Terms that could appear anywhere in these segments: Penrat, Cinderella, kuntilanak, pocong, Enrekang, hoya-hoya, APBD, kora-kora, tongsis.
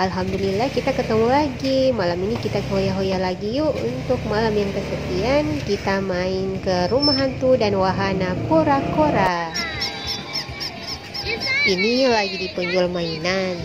Alhamdulillah kita ketemu lagi. Malam ini kita hoya-hoya lagi yuk. Untuk malam yang kesekian kita main ke rumah hantu dan wahana kora-kora. Ini lagi di penjual mainan.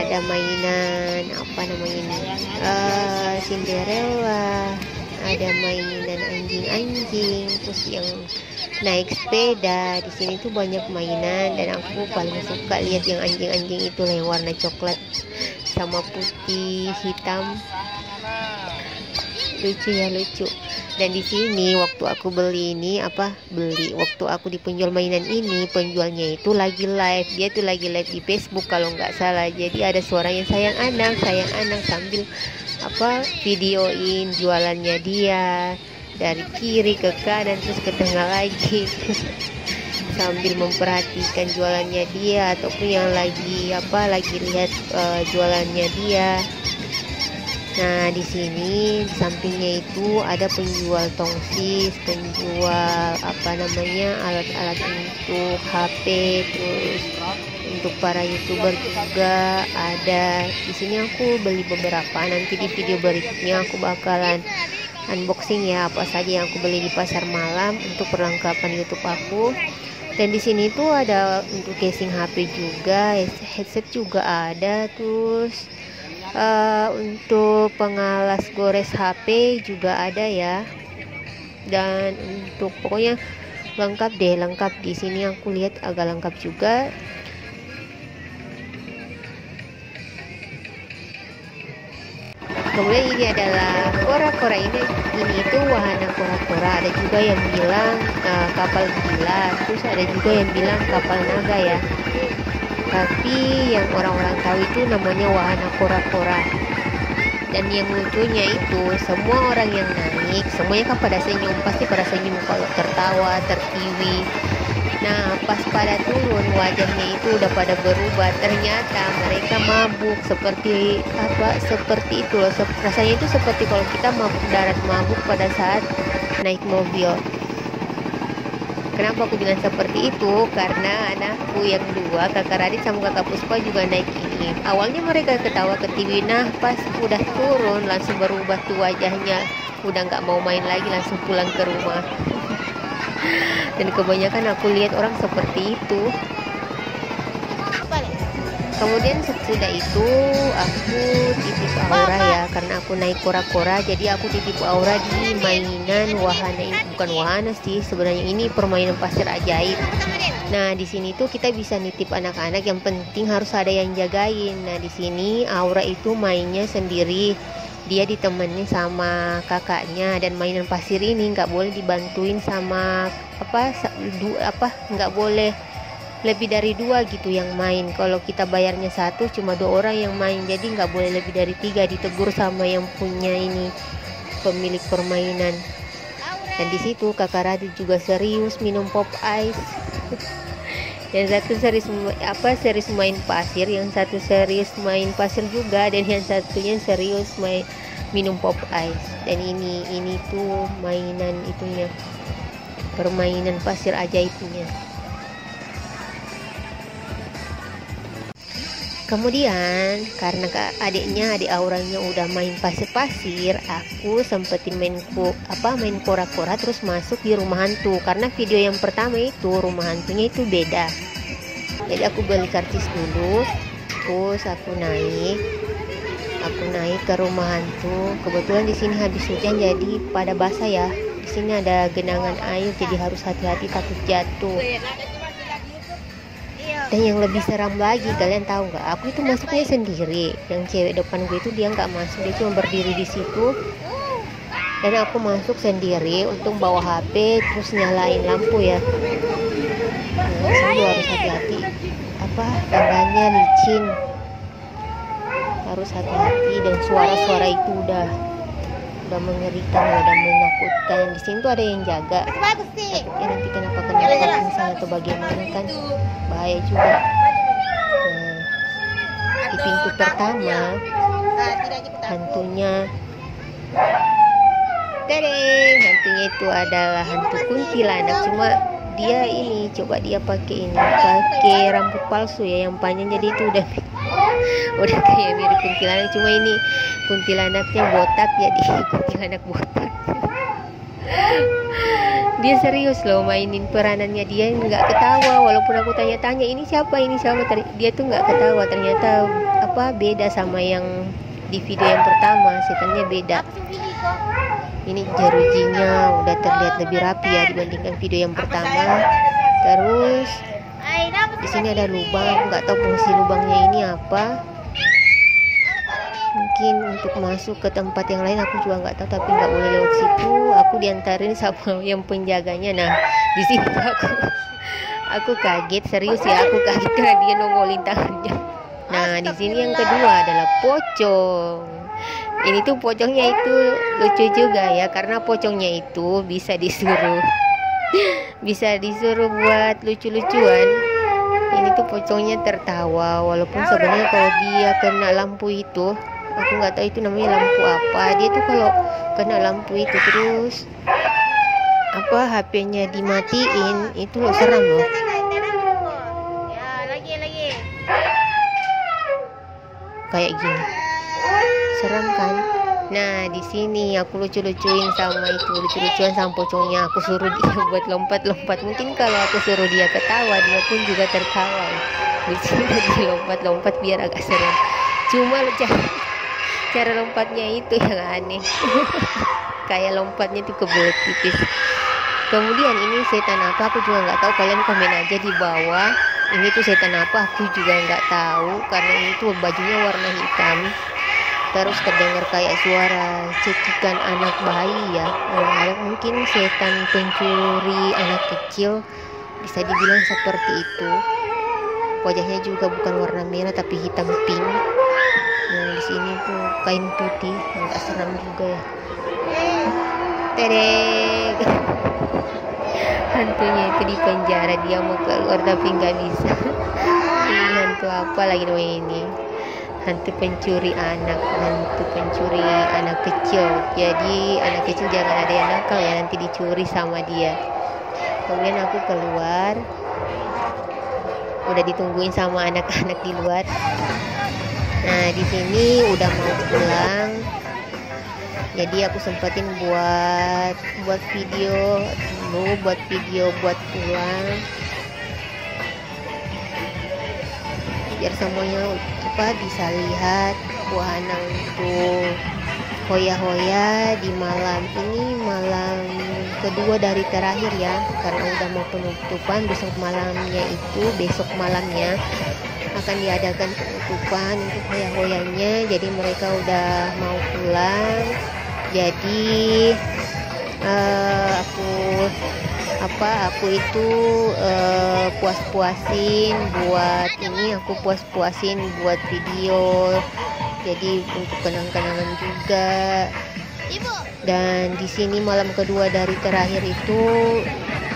Ada mainan apa namanya ini? Cinderella. Ada mainan anjing-anjing, terus yang naik sepeda. Di sini tuh banyak mainan dan aku paling suka lihat yang anjing-anjing itu yang warna coklat sama putih hitam. Lucu ya, lucu. Dan di sini waktu aku di penjual mainan ini, penjualnya itu lagi live. Dia tuh lagi live di Facebook kalau nggak salah. Jadi ada suaranya sayang anak sambil videoin jualannya dia dari kiri ke kanan terus ke tengah lagi sambil memperhatikan jualannya dia ataupun yang lagi lihat jualannya dia. Nah, di sini di sampingnya itu ada penjual tongsis, penjual alat-alat untuk HP, terus untuk para YouTuber juga ada. Di sini aku beli beberapa. Nanti di video berikutnya aku bakalan unboxing ya apa saja yang aku beli di pasar malam untuk perlengkapan YouTube aku. Dan di sini tuh ada untuk casing HP juga, headset juga ada, terus untuk pengalas gores HP juga ada ya. Dan untuk pokoknya lengkap deh, lengkap. Di sini aku lihat agak lengkap juga. Kemudian ini adalah kora-kora, ini itu wahana kora-kora. Ada juga yang bilang kapal gila, terus ada juga yang bilang kapal naga ya. Tapi yang orang-orang tahu itu namanya wahana kora-kora. Dan yang lucunya itu semua orang yang naik semuanya kan pada senyum, pasti pada senyum kalau tertawa, tertiwi. Nah, pas pada turun wajahnya itu udah pada berubah. Ternyata mereka mabuk seperti seperti itu loh. Rasanya itu seperti kalau kita mabuk darat, mabuk pada saat naik mobil. Kenapa aku bilang seperti itu? Karena anakku yang dua, kakak Radit sama kakak Puspa juga naik ini. Awalnya mereka ketawa ketiwi, nah pas udah turun langsung berubah tuh wajahnya. Udah nggak mau main lagi, langsung pulang ke rumah. Dan kebanyakan aku lihat orang seperti itu. Kemudian sesudah itu aku titip aura ya, karena aku naik kora-kora, jadi aku titip aura di mainan wahana ini. Bukan wahana sih sebenarnya, ini permainan pasir ajaib. Nah, di sini tuh kita bisa nitip anak-anak, yang penting harus ada yang jagain. Nah, di sini aura itu mainnya sendiri, dia ditemani sama kakaknya. Dan mainan pasir ini nggak boleh dibantuin sama nggak boleh lebih dari dua gitu yang main. Kalau kita bayarnya satu, cuma dua orang yang main, jadi nggak boleh lebih dari tiga, ditegur sama yang punya ini, pemilik permainan. Dan di situ kakak Radit juga serius minum pop ice. Yang satu serius serius main pasir, yang satu serius main pasir juga, dan yang satunya serius minum pop ice. Dan ini tuh mainan itunya, permainan pasir ajaibnya. Kemudian karena adiknya auranya udah main pasir-pasir, aku sempetin main kora-kora terus masuk di rumah hantu. Karena video yang pertama itu rumah hantunya itu beda. Jadi aku beli karcis dulu, terus aku naik ke rumah hantu. Kebetulan di sini habis hujan jadi pada basah ya. Di sini ada genangan air jadi harus hati-hati takut jatuh. Dan yang lebih seram lagi, kalian tahu nggak? Aku itu masuknya sendiri. Yang cewek depan gue itu dia nggak masuk, dia cuma berdiri di situ. Dan aku masuk sendiri, untung bawa HP, terus nyalain lampu ya. Nah, semua harus hati-hati. Tangannya licin, harus hati-hati. Dan suara-suara itu udah mengerikan, udah menakutkan. Di sini tuh ada yang jaga. Takutnya nanti kenapa misalnya atau bagaimana kan, bahaya juga. Nah, di pintu pertama hantunya itu adalah hantu kuntilanak. Cuma dia dia pakai rambut palsu ya, yang panjang, jadi itu udah udah kayak biar kuntilanak, cuma ini kuntilanaknya botak, jadi kuntilanak botak. Dia serius loh mainin peranannya, dia nggak ketawa walaupun aku tanya-tanya ini siapa, dia tuh nggak ketawa. Ternyata beda sama yang di video yang pertama, setannya beda. Ini jerujinya udah terlihat lebih rapi ya dibandingkan video yang pertama. Terus di sini ada lubang, aku nggak tahu fungsi lubangnya ini apa, mungkin untuk masuk ke tempat yang lain aku juga nggak tahu, tapi nggak boleh lewat situ. Aku diantarin sama yang penjaganya. Nah di sini aku kaget, serius ya, aku kaget karena dia nongolin tangannya. Nah di sini yang kedua adalah pocong. Ini tuh pocongnya itu lucu juga ya, karena pocongnya itu bisa disuruh buat lucu-lucuan. Ini tuh pocongnya tertawa, walaupun sebenarnya kalau dia kena lampu itu, aku nggak tahu itu namanya lampu apa. Dia tuh kalau kena lampu itu terus HP-nya dimatiin, itu loh, serem loh. Kayak gini, serem kan? Nah di sini aku lucu-lucuan sama pocongnya. Aku suruh dia buat lompat-lompat. Mungkin kalau aku suruh dia ketawa, dia pun juga tertawa. Di sini dia lompat-lompat biar agak serem. Cuma cara lompatnya itu yang aneh. Kayak lompatnya tuh kebelet tipis. Kemudian ini setan apa? Aku juga nggak tahu. Kalian komen aja di bawah. Ini tuh setan apa? Aku juga nggak tahu karena ini tuh bajunya warna hitam. Terus terdengar kayak suara cekikan anak bayi ya, mungkin setan pencuri anak kecil, bisa dibilang seperti itu. Wajahnya juga bukan warna merah tapi hitam pink. Nah di sini tuh kain putih, nggak seram juga ya. Tereng, hantunya itu di penjara, dia mau keluar tapi nggak bisa. Ini hantu apa lagi namanya ini? Hantu pencuri anak kecil. Jadi anak kecil jangan ada yang nakal ya, nanti dicuri sama dia. Kemudian aku keluar, udah ditungguin sama anak-anak di luar. Nah di sini udah mau pulang, jadi aku sempatin buat video buat pulang, biar semuanya bisa lihat wahana untuk Hoya-Hoya di malam ini, malam kedua dari terakhir ya, karena udah mau penutupan. Besok malamnya akan diadakan penutupan untuk Hoya-Hoyanya, jadi mereka udah mau pulang. Jadi aku puas-puasin buat ini, aku puas-puasin buat video, jadi untuk kenang-kenangan juga. Dan di sini malam kedua dari terakhir itu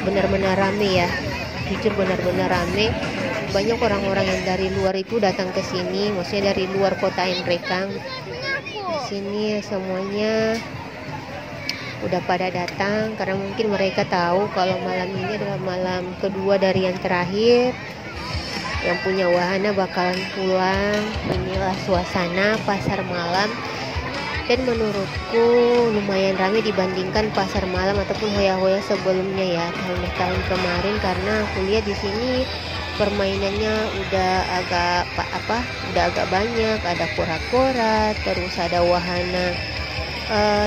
benar-benar rame ya, jujur benar-benar rame. Banyak orang-orang yang dari luar itu datang ke sini, maksudnya dari luar kota Enrekang. Di sini semuanya udah pada datang karena mungkin mereka tahu kalau malam ini adalah malam kedua dari yang terakhir. Yang punya wahana bakalan pulang. Inilah suasana pasar malam, dan menurutku lumayan ramai dibandingkan pasar malam ataupun Hoya-Hoya sebelumnya ya, tahun-tahun kemarin. Karena aku lihat di sini permainannya udah agak banyak, ada kora-kora, terus ada wahana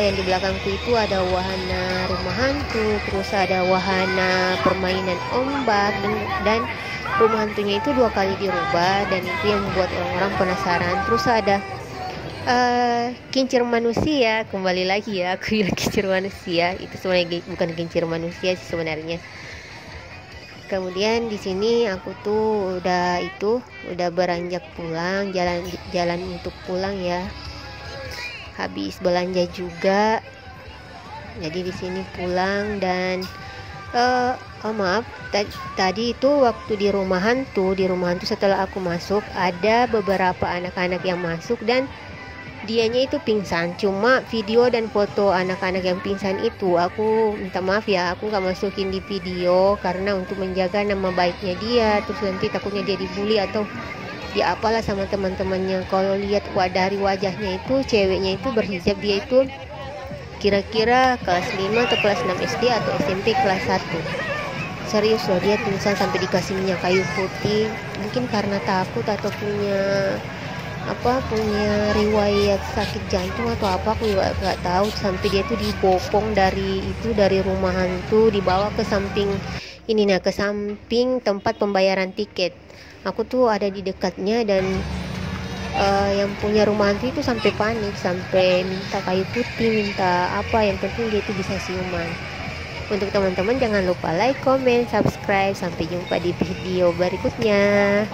yang di belakangku itu ada wahana rumah hantu, terus ada wahana permainan ombak, dan rumah hantunya itu 2 kali dirubah, dan itu yang membuat orang-orang penasaran. Terus ada kincir manusia, kembali lagi ya aku bilang kincir manusia, itu sebenarnya bukan kincir manusia sih sebenarnya. Kemudian di sini aku tuh udah beranjak pulang, jalan untuk pulang ya. Habis belanja juga, jadi di sini pulang. Dan tadi itu waktu di rumah hantu setelah aku masuk ada beberapa anak-anak yang masuk dan dianya itu pingsan. Cuma video dan foto anak-anak yang pingsan itu aku minta maaf ya, aku nggak masukin di video karena untuk menjaga nama baiknya dia, terus nanti takutnya dia dibully atau dia apalah sama teman-temannya. Kalau lihat dari wajahnya itu, ceweknya itu berhijab, dia itu kira-kira kelas 5 atau kelas 6 SD atau SMP kelas 1. Serius loh, dia pingsan sampai dikasih minyak kayu putih, mungkin karena takut atau punya riwayat sakit jantung atau apa, aku juga nggak tahu. Sampai dia tuh dibopong dari rumah hantu, dibawa ke samping ke samping tempat pembayaran tiket. Aku tuh ada di dekatnya, dan yang punya rumah hantu itu sampai panik, sampai minta kayu putih, minta apa, yang penting dia itu bisa siuman. Untuk teman-teman jangan lupa like, comment, subscribe. Sampai jumpa di video berikutnya.